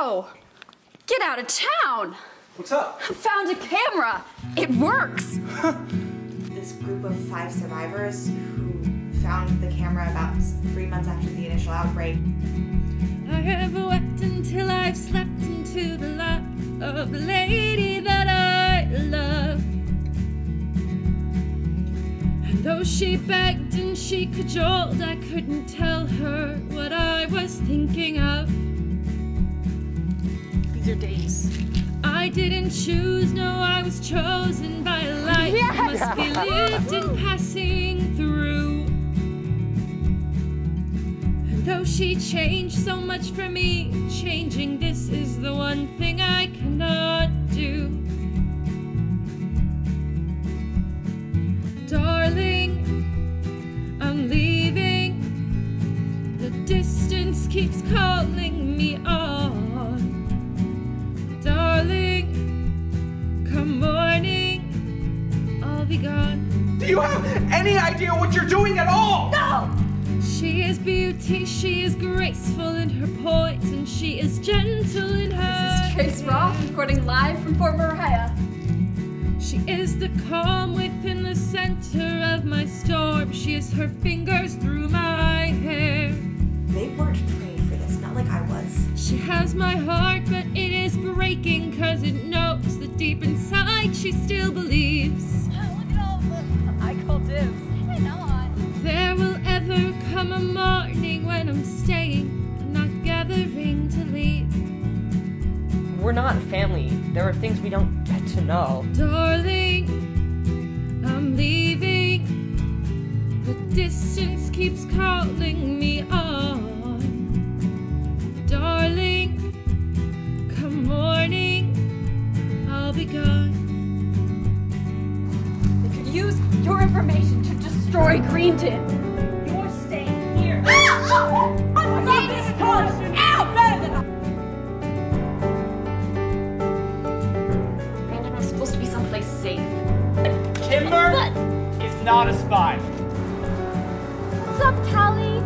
Whoa! Get out of town! What's up? I found a camera! It works! This group of 5 survivors who found the camera about 3 months after the initial outbreak. I have wept until I've slept into the lap of the lady that I love. And though she begged and she cajoled, I couldn't tell her what I was thinking of. These are days. I didn't choose, no, I was chosen by a life must be lived and passing through. And though she changed so much for me, changing this is the one thing I cannot do. Darling, I'm leaving. The distance keeps calling me on. Darling, come morning, I'll be gone. Do you have any idea what you're doing at all? No! She is beauty, she is graceful in her poise, and she is gentle in her... This is Chase Roth, recording live from Fort Mariah. She is the calm within the center of my storm. She is her fingers through my hair. They weren't praying for this, not like I was. She has my heart, but it is breaking, cause it knows that deep inside she still believes. Look at all the... I call dibs. I know. There will ever come a morning when I'm staying, I'm not gathering to leave. We're not family. There are things we don't get to know. Darling, I'm leaving. The distance keeps calling me on. Darling, come morning, I'll be gone. They could use your information to destroy Greenton. You're staying here. Ah! Oh! I love this college. Ow! Better than I. Safe. Kimber is not a spy. What's up, Tali?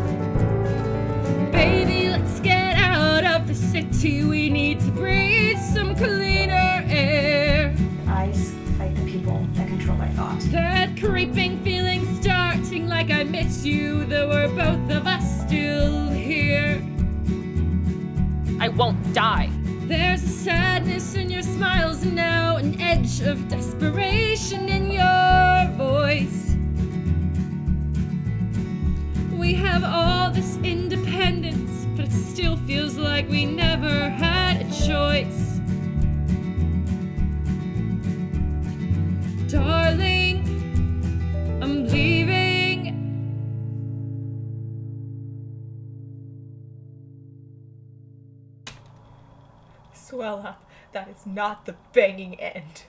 Baby, let's get out of the city. We need to breathe some cleaner air. Eyes fight the people that control my thoughts. That creeping feeling starting like I miss you, though we're both of us still here. I won't die. There's a sadness in your smiles now, an edge of desperation in your voice. We have all this independence, but it still feels like we never had a choice. Darling, I'm leaving. Swell up. That is not the banging end.